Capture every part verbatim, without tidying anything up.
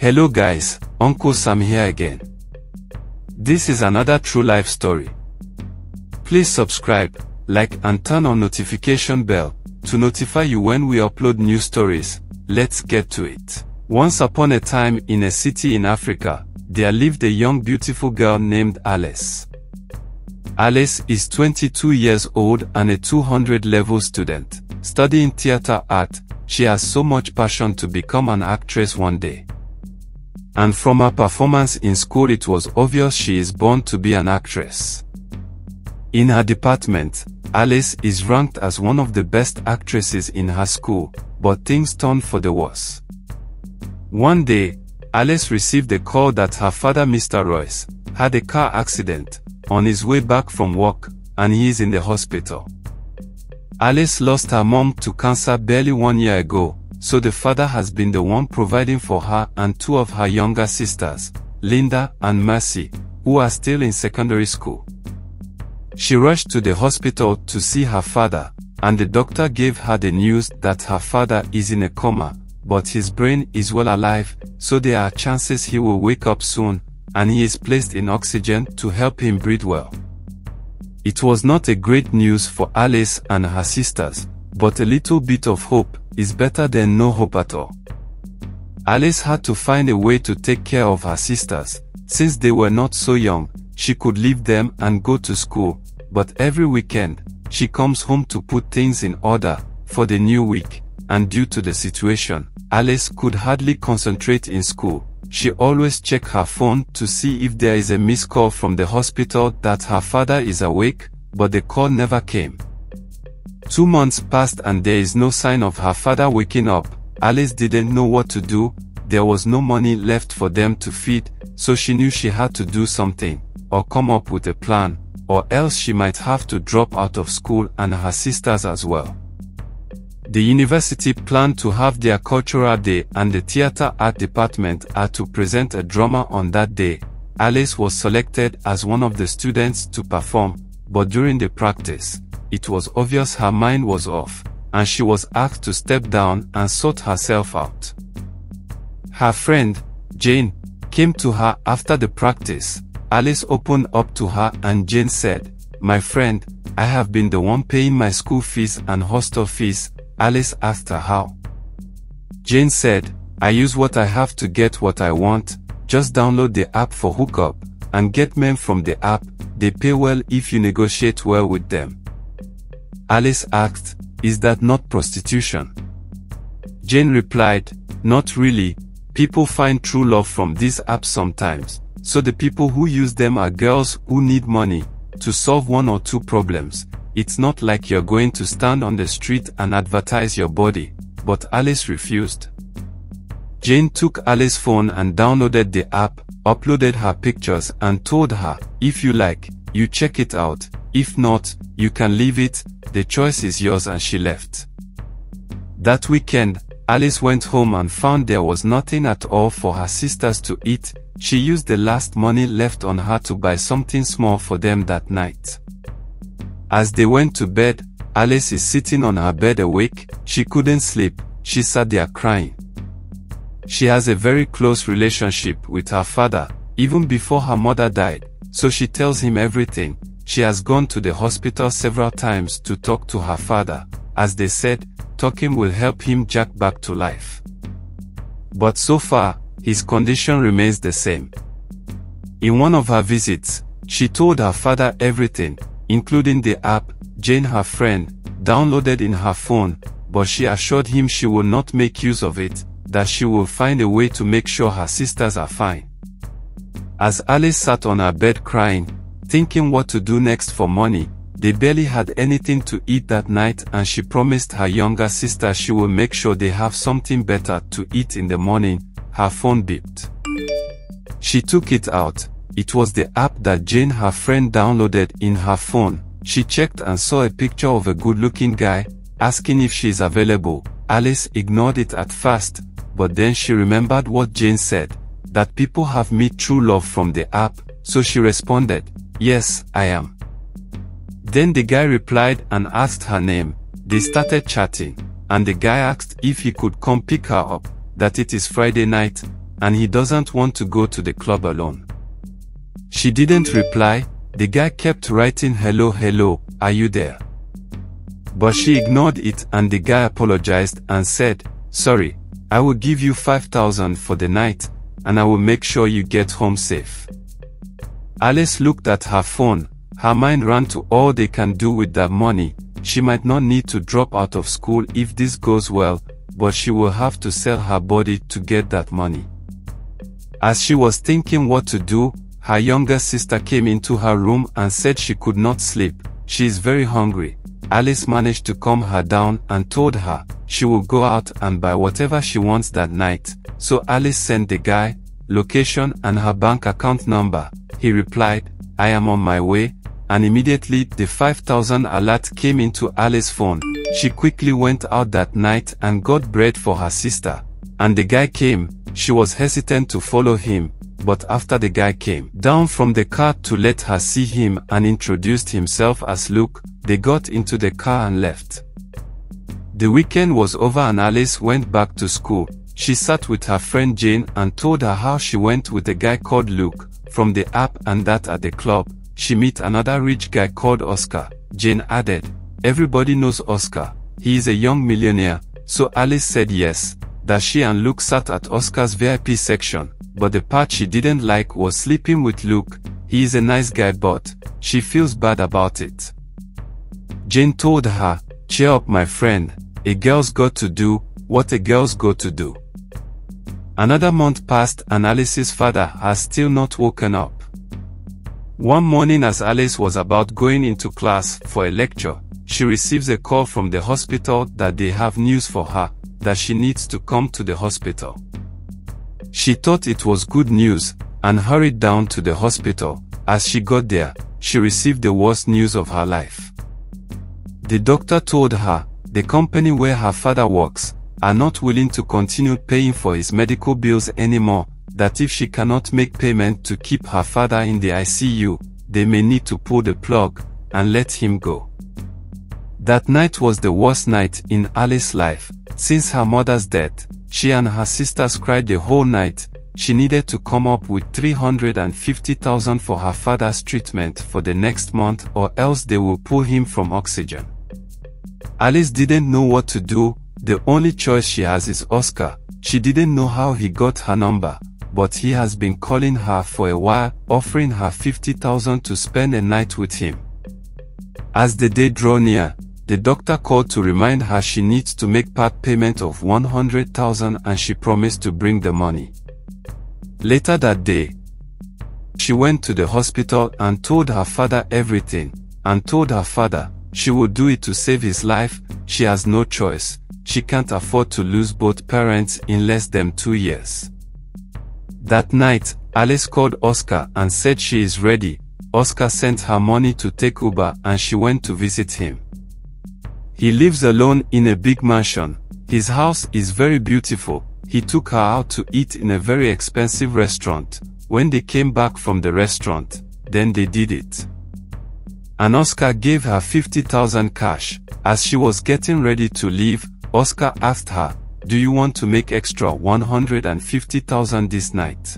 Hello guys, Uncle Sam here again. This is another true life story. Please subscribe, like and turn on notification bell to notify you when we upload new stories. Let's get to it. Once upon a time in a city in Africa, there lived a young beautiful girl named Alice. Alice is twenty-two years old and a two hundred level student, studying theater art. She has so much passion to become an actress one day. And from her performance in school it was obvious she is born to be an actress. In her department, Alice is ranked as one of the best actresses in her school, but things turned for the worse. One day, Alice received a call that her father, Mister Royce, had a car accident on his way back from work, and he is in the hospital. Alice lost her mom to cancer barely one year ago, so the father has been the one providing for her and two of her younger sisters, Linda and Mercy, who are still in secondary school. She rushed to the hospital to see her father, and the doctor gave her the news that her father is in a coma, but his brain is well alive, so there are chances he will wake up soon, and he is placed in oxygen to help him breathe well. It was not a great news for Alice and her sisters, but a little bit of hope is better than no hope at all. Alice had to find a way to take care of her sisters. Since they were not so young, she could leave them and go to school, but every weekend, she comes home to put things in order for the new week, and due to the situation, Alice could hardly concentrate in school. She always checks her phone to see if there is a missed call from the hospital that her father is awake, but the call never came. Two months passed and there is no sign of her father waking up. Alice didn't know what to do. There was no money left for them to feed, so she knew she had to do something, or come up with a plan, or else she might have to drop out of school and her sisters as well. The university planned to have their cultural day, and the theater art department are to present a drama on that day. Alice was selected as one of the students to perform, but during the practice, it was obvious her mind was off, and she was asked to step down and sort herself out. Her friend, Jane, came to her after the practice. Alice opened up to her and Jane said, "My friend, I have been the one paying my school fees and hostel fees." Alice asked her how. Jane said, "I use what I have to get what I want. Just download the app for hookup and get men from the app. They pay well if you negotiate well with them." Alice asked, "Is that not prostitution?" Jane replied, "Not really. People find true love from these apps sometimes, so the people who use them are girls who need money to solve one or two problems. It's not like you're going to stand on the street and advertise your body." But Alice refused. Jane took Alice's phone and downloaded the app, uploaded her pictures and told her, "If you like, you check it out. If not, you can leave it. The choice is yours," and she left. That weekend, Alice went home and found there was nothing at all for her sisters to eat. She used the last money left on her to buy something small for them that night. As they went to bed, Alice is sitting on her bed awake. She couldn't sleep. She sat there crying. She has a very close relationship with her father, even before her mother died, so she tells him everything. She has gone to the hospital several times to talk to her father, as they said, talking will help him jack back to life. But so far, his condition remains the same. In one of her visits, she told her father everything, including the app Jane, her friend, downloaded in her phone, but she assured him she will not make use of it, that she will find a way to make sure her sisters are fine. As Alice sat on her bed crying, thinking what to do next for money, they barely had anything to eat that night, and she promised her younger sister she will make sure they have something better to eat in the morning. Her phone beeped. She took it out. It was the app that Jane, her friend, downloaded in her phone. She checked and saw a picture of a good-looking guy, asking if she is available. Alice ignored it at first, but then she remembered what Jane said, that people have met true love from the app, so she responded, "Yes, I am." Then the guy replied and asked her name. They started chatting, and the guy asked if he could come pick her up, that it is Friday night, and he doesn't want to go to the club alone. She didn't reply. The guy kept writing, hello, hello, are you there? But she ignored it, and the guy apologized and said, sorry, I will give you five thousand for the night, and I will make sure you get home safe. Alice looked at her phone. Her mind ran to all they can do with that money. She might not need to drop out of school if this goes well, but she will have to sell her body to get that money. As she was thinking what to do, her younger sister came into her room and said she could not sleep. She is very hungry. Alice managed to calm her down and told her she will go out and buy whatever she wants that night. So Alice sent the guy location and her bank account number. He replied, I am on my way, and immediately the five thousand alert came into Alice's phone. She quickly went out that night and got bread for her sister. And the guy came. She was hesitant to follow him, but after the guy came down from the car to let her see him and introduced himself as Luke, they got into the car and left. The weekend was over and Alice went back to school. She sat with her friend Jane and told her how she went with a guy called Luke from the app and that at the club, she met another rich guy called Oscar. Jane added, everybody knows Oscar. He is a young millionaire. So Alice said yes, that she and Luke sat at Oscar's V I P section. But the part she didn't like was sleeping with Luke. He is a nice guy, but she feels bad about it. Jane told her, cheer up my friend, a girl's got to do what a girl's got to do. Another month passed and Alice's father has still not woken up. One morning as Alice was about going into class for a lecture, she receives a call from the hospital that they have news for her, that she needs to come to the hospital. She thought it was good news and hurried down to the hospital. As she got there, she received the worst news of her life. The doctor told her the company where her father works are not willing to continue paying for his medical bills anymore, that if she cannot make payment to keep her father in the I C U, they may need to pull the plug and let him go. That night was the worst night in Alice's life. Since her mother's death, she and her sisters cried the whole night. She needed to come up with three hundred fifty thousand dollars for her father's treatment for the next month, or else they will pull him from oxygen. Alice didn't know what to do. The only choice she has is Oscar. She didn't know how he got her number, but he has been calling her for a while, offering her fifty thousand dollars to spend a night with him. As the day drew near, the doctor called to remind her she needs to make part payment of one hundred thousand dollars, and she promised to bring the money. Later that day, she went to the hospital and told her father everything, and told her father she would do it to save his life. She has no choice. She can't afford to lose both parents in less than two years. That night, Alice called Oscar and said she is ready. Oscar sent her money to take Uber and she went to visit him. He lives alone in a big mansion. His house is very beautiful. He took her out to eat in a very expensive restaurant. When they came back from the restaurant, then they did it. And Oscar gave her fifty thousand cash. As she was getting ready to leave, Oscar asked her, do you want to make extra one hundred fifty thousand this night?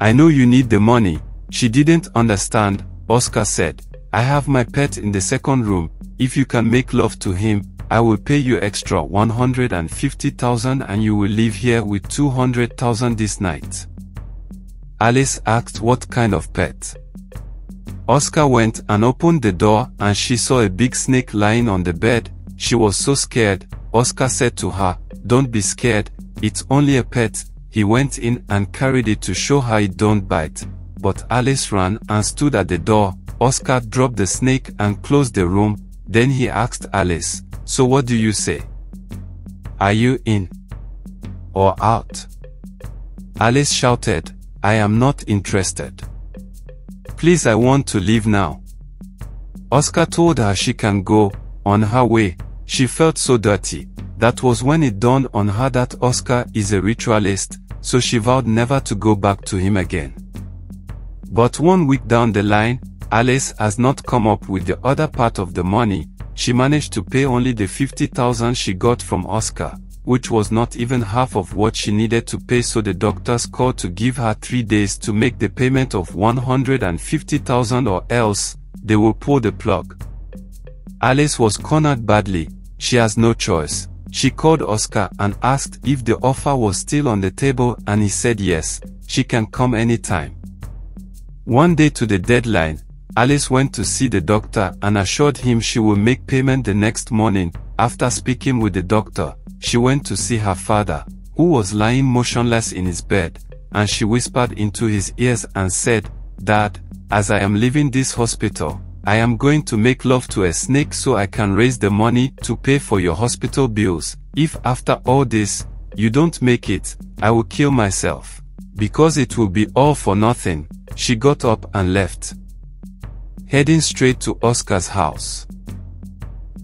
I know you need the money. She didn't understand. Oscar said, I have my pet in the second room. If you can make love to him, I will pay you extra one hundred fifty thousand dollars and you will leave here with two hundred thousand dollars this night. Alice asked what kind of pet. Oscar went and opened the door and she saw a big snake lying on the bed. She was so scared. Oscar said to her, don't be scared, it's only a pet. He went in and carried it to show her it don't bite. But Alice ran and stood at the door. Oscar dropped the snake and closed the room. Then he asked Alice, so what do you say? Are you in or out? Alice shouted, I am not interested. Please, I want to leave now. Oscar told her she can go on her way. She felt so dirty. That was when it dawned on her that Oscar is a ritualist, so she vowed never to go back to him again. But one week down the line, Alice has not come up with the other part of the money. She managed to pay only the fifty thousand she got from Oscar, which was not even half of what she needed to pay, so the doctors called to give her three days to make the payment of one hundred fifty thousand or else they will pull the plug. Alice was cornered badly. She has no choice. She called Oscar and asked if the offer was still on the table, and he said yes, she can come anytime. One day to the deadline, Alice went to see the doctor and assured him she will make payment the next morning. After speaking with the doctor, she went to see her father, who was lying motionless in his bed, and she whispered into his ears and said, "Dad, as I am leaving this hospital, I am going to make love to a snake so I can raise the money to pay for your hospital bills. If after all this, you don't make it, I will kill myself, because it will be all for nothing." She got up and left, heading straight to Oscar's house.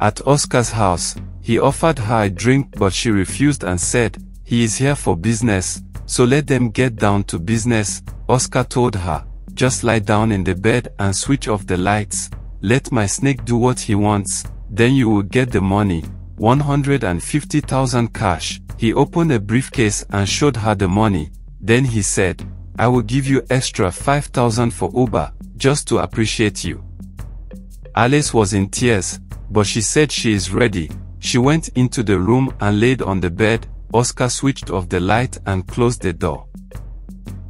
At Oscar's house, he offered her a drink, but she refused and said, "He is here for business, so let them get down to business." Oscar told her, "Just lie down in the bed and switch off the lights. Let my snake do what he wants, then you will get the money, one hundred fifty thousand cash." He opened a briefcase and showed her the money. Then he said, "I will give you extra five thousand for Uber, just to appreciate you." Alice was in tears, but she said she is ready. She went into the room and laid on the bed. Oscar switched off the light and closed the door.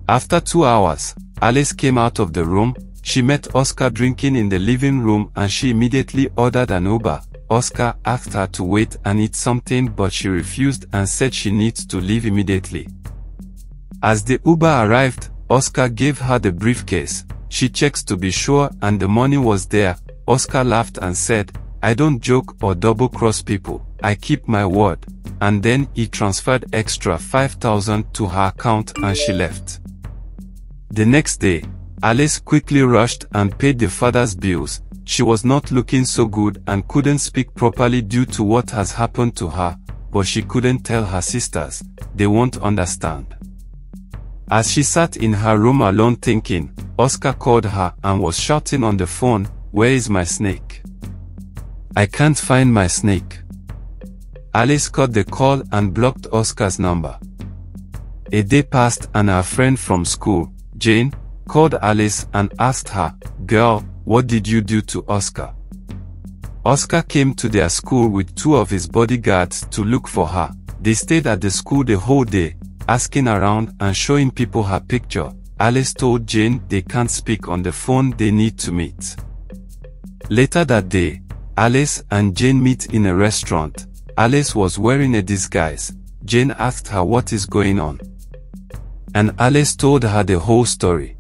After two hours, Alice came out of the room. She met Oscar drinking in the living room and she immediately ordered an Uber. Oscar asked her to wait and eat something, but she refused and said she needs to leave immediately. As the Uber arrived, Oscar gave her the briefcase. She checked to be sure and the money was there. Oscar laughed and said, "I don't joke or double-cross people. I keep my word." And then he transferred extra five thousand to her account and she left. The next day, Alice quickly rushed and paid the father's bills. She was not looking so good and couldn't speak properly due to what has happened to her, but she couldn't tell her sisters. They won't understand. As she sat in her room alone thinking, Oscar called her and was shouting on the phone, "Where is my snake? I can't find my snake." Alice cut the call and blocked Oscar's number. A day passed and her friend from school, Jane, called Alice and asked her, "Girl, what did you do to Oscar?" Oscar came to their school with two of his bodyguards to look for her. They stayed at the school the whole day, asking around and showing people her picture. Alice told Jane they can't speak on the phone, they need to meet. Later that day, Alice and Jane meet in a restaurant. Alice was wearing a disguise. Jane asked her what is going on, and Alice told her the whole story.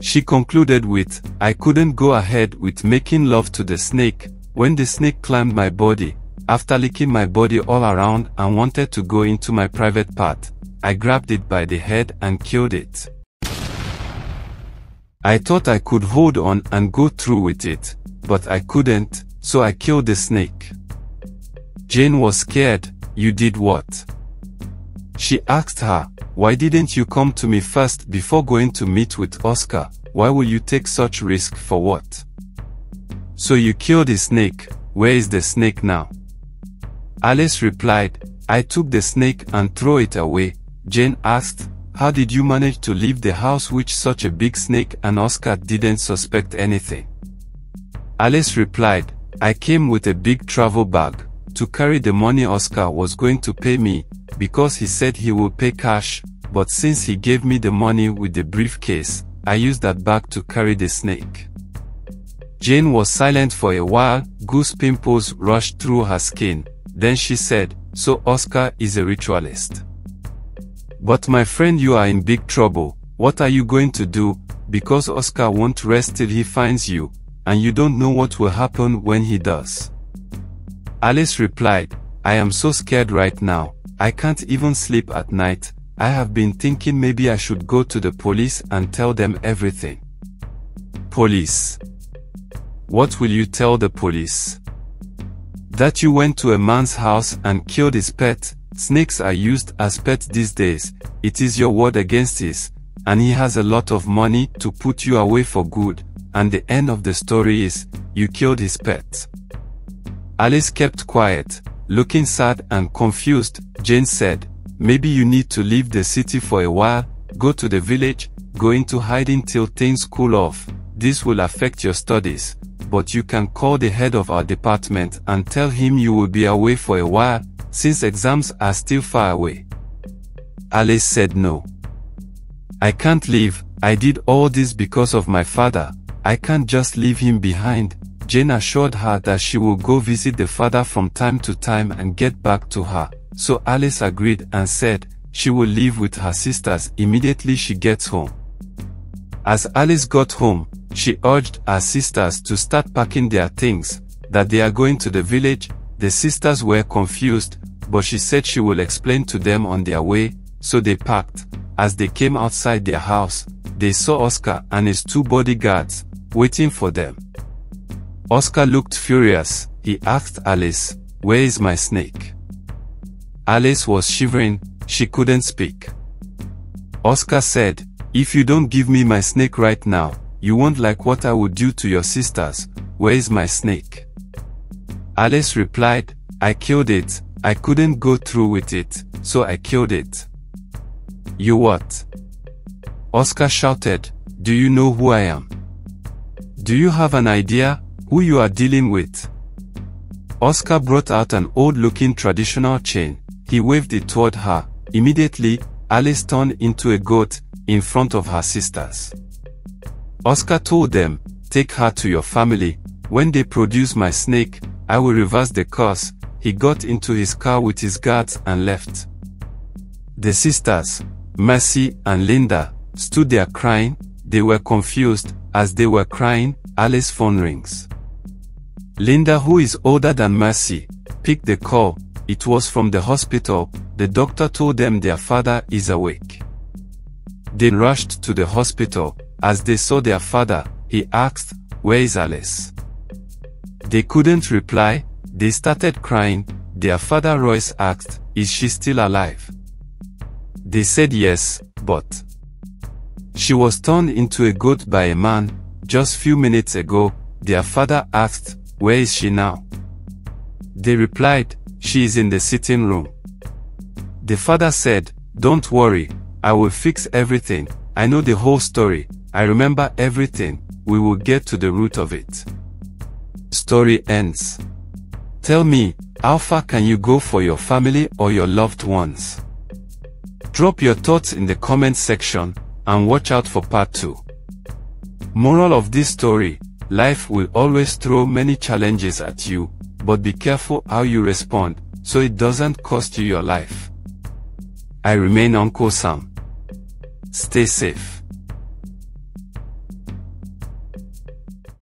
She concluded with, "I couldn't go ahead with making love to the snake when the snake climbed my body. After licking my body all around and wanted to go into my private part, I grabbed it by the head and killed it. I thought I could hold on and go through with it, but I couldn't, so I killed the snake." Jane was scared. "You did what?" She asked her, "Why didn't you come to me first before going to meet with Oscar? Why will you take such risk for what?" "So you killed the snake. Where is the snake now?" Alice replied, "I took the snake and threw it away." Jane asked, "How did you manage to leave the house with such a big snake and Oscar didn't suspect anything?" Alice replied, "I came with a big travel bag to carry the money Oscar was going to pay me, because he said he will pay cash, but since he gave me the money with the briefcase, I used that bag to carry the snake." Jane was silent for a while. Goose pimples rushed through her skin. Then she said, "So Oscar is a ritualist. But my friend, you are in big trouble. What are you going to do? Because Oscar won't rest till he finds you, and you don't know what will happen when he does." Alice replied, "I am so scared right now. I can't even sleep at night. I have been thinking maybe I should go to the police and tell them everything." "Police? What will you tell the police?" "That you went to a man's house and killed his pet. Snakes are used as pets these days. It is your word against his, and he has a lot of money to put you away for good. And the end of the story is, you killed his pet." Alice kept quiet. Looking sad and confused, Jane said, "Maybe you need to leave the city for a while, go to the village, go into hiding till things cool off. This will affect your studies, but you can call the head of our department and tell him you will be away for a while, since exams are still far away." Alice said no. "I can't leave, I did all this because of my father, I can't just leave him behind." Jane assured her that she will go visit the father from time to time and get back to her, so Alice agreed and said she will live with her sisters immediately she gets home. As Alice got home, she urged her sisters to start packing their things, that they are going to the village. The sisters were confused, but she said she will explain to them on their way, so they packed. As they came outside their house, they saw Oscar and his two bodyguards, waiting for them. Oscar looked furious. He asked Alice, "Where is my snake?" Alice was shivering, she couldn't speak. Oscar said, "If you don't give me my snake right now, you won't like what I would do to your sisters. Where is my snake?" Alice replied, "I killed it, I couldn't go through with it, so I killed it." "You what?" Oscar shouted, "Do you know who I am? Do you have an idea who you are dealing with?" Oscar brought out an old-looking traditional chain. He waved it toward her. Immediately, Alice turned into a goat, in front of her sisters. Oscar told them, "Take her to your family. When they produce my snake, I will reverse the curse." He got into his car with his guards and left. The sisters, Mercy and Linda, stood there crying. They were confused. As they were crying, Alice's phone rings. Linda, who is older than Mercy, picked the call. It was from the hospital. The doctor told them their father is awake. They rushed to the hospital. As they saw their father, he asked, "Where is Alice?" They couldn't reply. They started crying. Their father Royce asked, "Is she still alive?" They said yes, but she was turned into a goat by a man just few minutes ago. Their father asked, "Where is she now?" They replied, "She is in the sitting room." The father said, "Don't worry, I will fix everything. I know the whole story. I remember everything. We will get to the root of it." Story ends. Tell me, how far can you go for your family or your loved ones? Drop your thoughts in the comment section, and watch out for part two. Moral of this story: life will always throw many challenges at you, but be careful how you respond, so it doesn't cost you your life. I remain Uncle Sam. Stay safe.